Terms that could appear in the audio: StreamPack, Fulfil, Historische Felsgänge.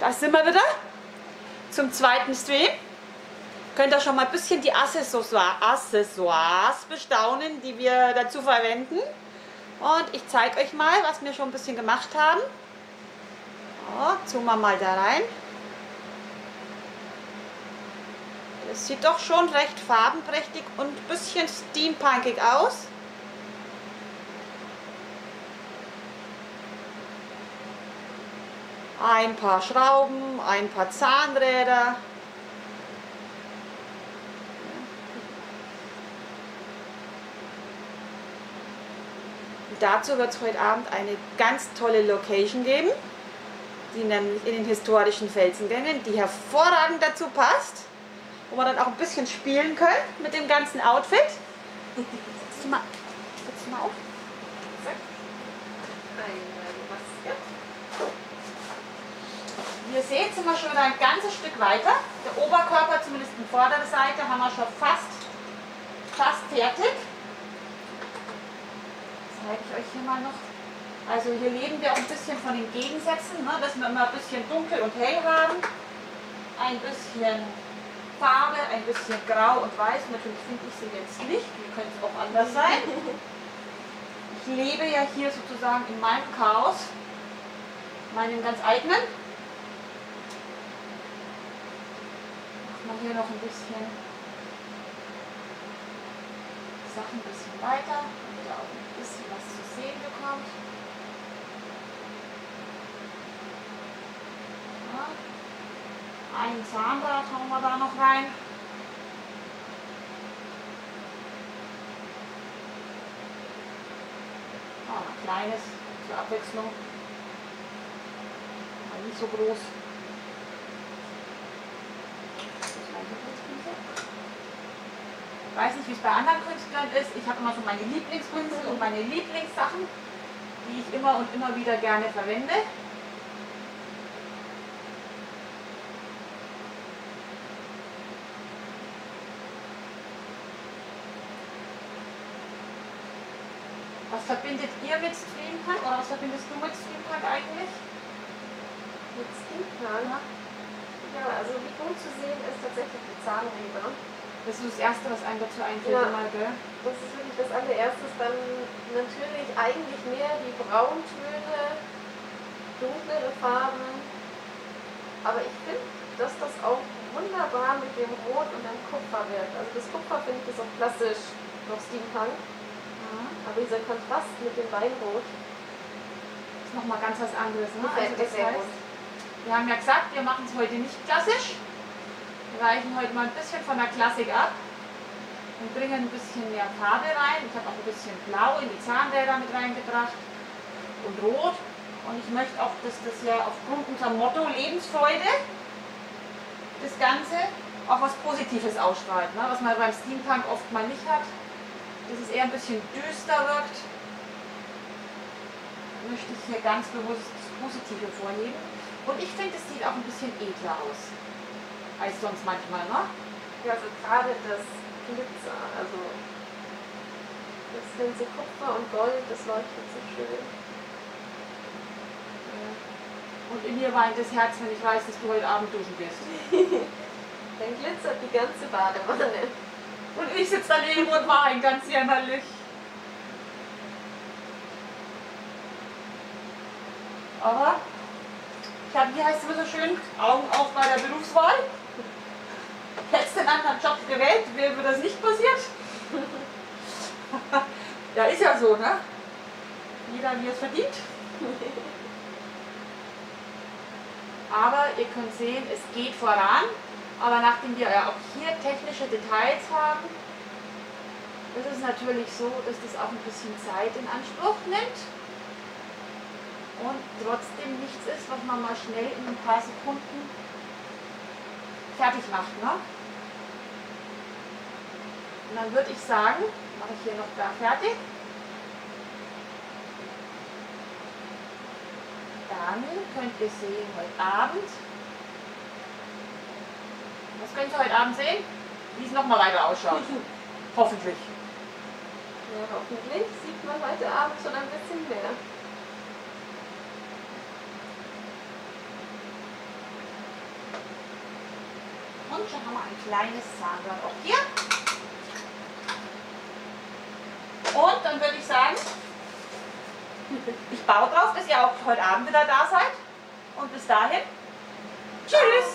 Da sind wir wieder zum zweiten Stream. Könnt ihr schon mal ein bisschen die Accessoires bestaunen, die wir dazu verwenden. Und ich zeige euch mal, was wir schon ein bisschen gemacht haben. So, zoomen wir mal da rein. Das sieht doch schon recht farbenprächtig und ein bisschen steampunkig aus. Ein paar Schrauben, ein paar Zahnräder. Und dazu wird es heute Abend eine ganz tolle Location geben, die nämlich in den historischen Felsengängen, die hervorragend dazu passt, wo wir dann auch ein bisschen spielen können mit dem ganzen Outfit. Setz mal auf. Ihr seht, sind wir schon ein ganzes Stück weiter. Der Oberkörper, zumindest die vordere Seite, haben wir schon fast fertig. Das zeige ich euch hier mal noch. Also hier leben wir auch ein bisschen von den Gegensätzen, ne? Dass wir immer ein bisschen dunkel und hell haben. Ein bisschen Farbe, ein bisschen grau und weiß. Natürlich finde ich sie jetzt nicht, die können es auch anders sein. Ich lebe ja hier sozusagen in meinem Chaos, meinem ganz eigenen. Machen wir hier noch ein bisschen Sachen ein bisschen weiter, damit ihr auch ein bisschen was zu sehen bekommt. Ja. Ein Zahnrad hauen wir da noch rein. Ja, ein kleines zur Abwechslung. Aber nicht so groß. Ich weiß nicht, wie es bei anderen Künstlern ist. Ich habe immer so meine Lieblingsbündel und meine Lieblingssachen, die ich immer und immer wieder gerne verwende. Was verbindet ihr mit StreamPack oder was verbindest du mit StreamPack eigentlich? Mit StreamPack? Ja, also wie gut zu sehen ist tatsächlich die Zahnräder. Das ist das Erste, was einem dazu einfällt, ja, immer, gell? Das ist wirklich das Allererste. Dann natürlich eigentlich mehr die Brauntöne, dunklere Farben. Aber ich finde, dass das auch wunderbar mit dem Rot und dem Kupfer wirkt. Also das Kupfer finde ich ist auch klassisch noch Steampunk. Mhm. Aber dieser Kontrast mit dem Weinrot ist nochmal ganz was anderes, ne? Also das heißt, wir haben ja gesagt, wir machen es heute nicht klassisch. Wir weichen heute mal ein bisschen von der Klassik ab und bringen ein bisschen mehr Farbe rein. Ich habe auch ein bisschen Blau in die Zahnräder mit reingebracht und Rot. Und ich möchte auch, dass das ja aufgrund unserer Motto Lebensfreude das Ganze auch was Positives ausstrahlt, ne? Was man beim Steampunk oft mal nicht hat. Dass es eher ein bisschen düster wirkt. Möchte ich hier ganz bewusst das Positive vorheben. Und ich finde, es sieht auch ein bisschen edler aus, als sonst manchmal, ne? Ja, also gerade das Glitzer, also das ganze Kupfer und Gold, das leuchtet so schön. Ja. Und in mir weint das Herz, wenn ich weiß, dass du heute Abend duschen gehst. Dann glitzert die ganze Badewanne. Und ich sitze daneben und weine, ganz jämmerlich. Aber ich habe, wie heißt es immer so schön, Augen auf bei der Berufswahl. Hättest du einen anderen Job gewählt, wäre mir das nicht passiert. Ja, ist ja so, ne? Jeder, wie es verdient. Aber ihr könnt sehen, es geht voran. Aber nachdem wir ja auch hier technische Details haben, ist es natürlich so, dass das auch ein bisschen Zeit in Anspruch nimmt. Und trotzdem nichts ist, was man mal schnell in ein paar Sekunden fertig macht, ne? Und dann würde ich sagen, mache ich hier noch da fertig. Dann könnt ihr sehen, heute Abend. Was könnt ihr heute Abend sehen? Wie es nochmal weiter ausschaut. Hoffentlich. Ja, hoffentlich sieht man heute Abend schon ein bisschen mehr. Und da haben wir ein kleines Zahnrad auch hier. Und dann würde ich sagen, ich baue drauf, dass ihr auch heute Abend wieder da seid. Und bis dahin, tschüss!